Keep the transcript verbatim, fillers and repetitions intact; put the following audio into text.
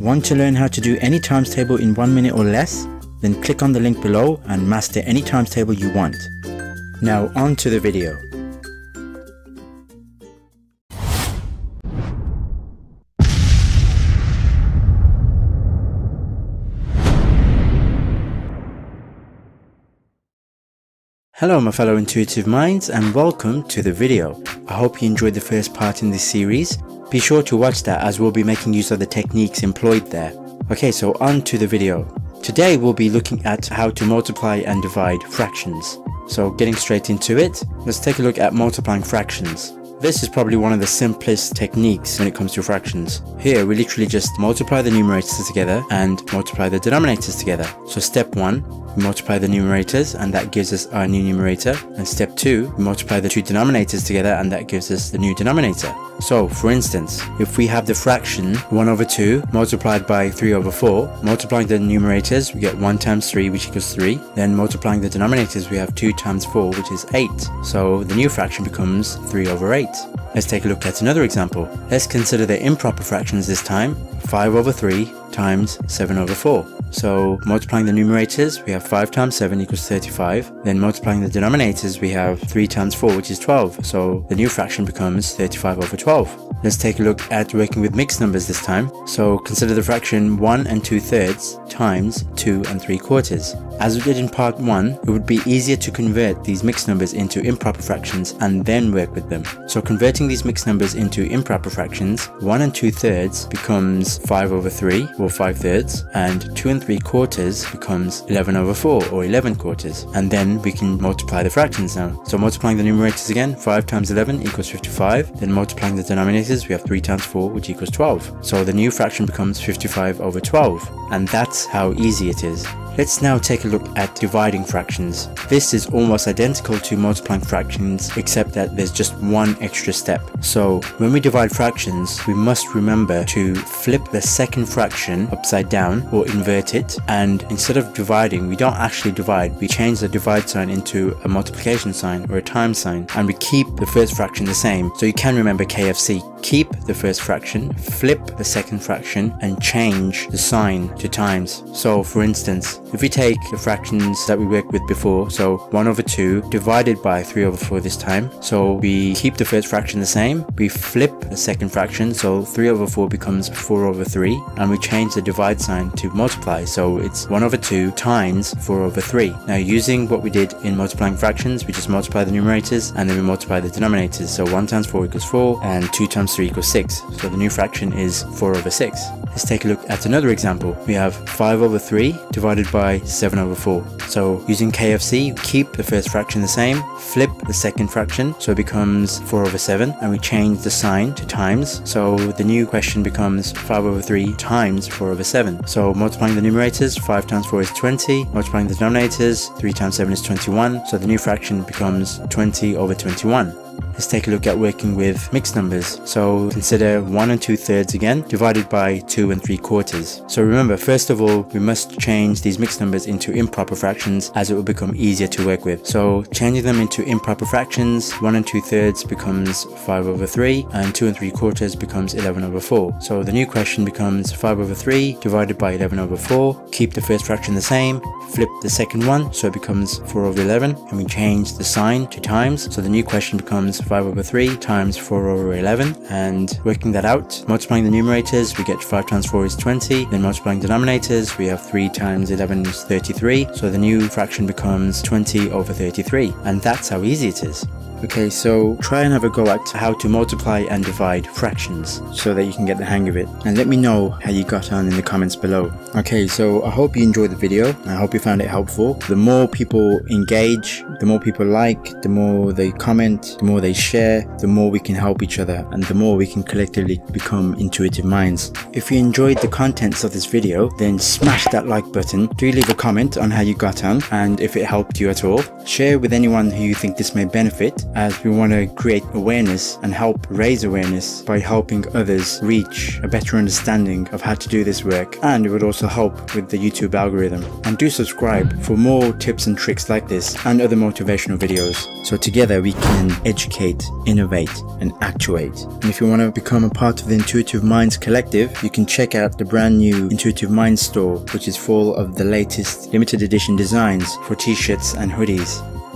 Want to learn how to do any times table in one minute or less? Then click on the link below and master any times table you want. Now on to the video. Hello my fellow Intuitive Minds and welcome to the video. I hope you enjoyed the first part in this series. Be sure to watch that as we'll be making use of the techniques employed there. Okay, so on to the video. Today we'll be looking at how to multiply and divide fractions. So getting straight into it, let's take a look at multiplying fractions. This is probably one of the simplest techniques when it comes to fractions. Here we literally just multiply the numerators together and multiply the denominators together. So step one, we multiply the numerators and that gives us our new numerator, and step two, we multiply the two denominators together and that gives us the new denominator. So for instance, if we have the fraction one over two multiplied by three over four, multiplying the numerators we get one times three which equals three, then multiplying the denominators we have two times four which is eight, so the new fraction becomes three over eight. Let's take a look at another example. Let's consider the improper fractions this time, five over three times seven over four. So multiplying the numerators we have five times seven equals thirty-five, then multiplying the denominators we have three times four which is twelve, so the new fraction becomes thirty-five over twelve. Let's take a look at working with mixed numbers this time. So consider the fraction one and two thirds times two and three quarters. As we did in part one, it would be easier to convert these mixed numbers into improper fractions and then work with them. So converting these mixed numbers into improper fractions, one and two thirds becomes five over three or five thirds, and two and three quarters becomes eleven over four or eleven quarters, and then we can multiply the fractions now. So multiplying the numerators again, five times eleven equals fifty-five, then multiplying the denominators we have three times four which equals twelve, so the new fraction becomes fifty-five over twelve, and that's how easy it is. Let's now take a look at dividing fractions. This is almost identical to multiplying fractions except that there's just one extra step. So when we divide fractions, we must remember to flip the second fraction upside down or invert it, and instead of dividing, we don't actually divide, we change the divide sign into a multiplication sign or a times sign, and we keep the first fraction the same. So you can remember K F C, keep the first fraction, flip the second fraction and change the sign to times. So for instance, if we take the fractions that we worked with before, so one over two divided by three over four this time, so we keep the first fraction the same, we flip the second fraction, so three over four becomes four over three, and we change the divide sign to multiply, so it's one over two times four over three. Now using what we did in multiplying fractions, we just multiply the numerators and then we multiply the denominators, so one times four equals four and two times three equals six, so the new fraction is four over six. Let's take a look at another example. We have five over three divided by seven over four. So using K F C, keep the first fraction the same, flip the second fraction, so it becomes four over seven, and we change the sign to times, so the new question becomes five over three times four over seven. So multiplying the numerators, five times four is twenty, multiplying the denominators, three times seven is twenty-one, so the new fraction becomes twenty over twenty-one. Let's take a look at working with mixed numbers. So consider one and two thirds again, divided by two and three quarters. So remember, first of all, we must change these mixed numbers into improper fractions as it will become easier to work with. So changing them into improper fractions, one and two thirds becomes five over three and two and three quarters becomes eleven over four. So the new question becomes five over three divided by eleven over four. Keep the first fraction the same, flip the second one, so it becomes four over eleven, and we change the sign to times, so the new question becomes five over three times four over eleven, and working that out, multiplying the numerators we get five times four is twenty, then multiplying denominators we have three times eleven is thirty-three, so the new fraction becomes twenty over thirty-three, and that's how easy it is. Okay, so try and have a go at how to multiply and divide fractions so that you can get the hang of it, and let me know how you got on in the comments below. Okay, so I hope you enjoyed the video. I hope you found it helpful. The more people engage, the more people like, the more they comment, the more they share, the more we can help each other, and the more we can collectively become Intuitive Minds. If you enjoyed the contents of this video, then smash that like button. Do leave a comment on how you got on and if it helped you at all. Share with anyone who you think this may benefit. as we want to create awareness and help raise awareness by helping others reach a better understanding of how to do this work, and it would also help with the YouTube algorithm. And do subscribe for more tips and tricks like this and other motivational videos, so together we can educate, innovate and actuate. And if you want to become a part of the Intuitive Mindz collective, you can check out the brand new Intuitive Mindz store, which is full of the latest limited edition designs for t-shirts and hoodies.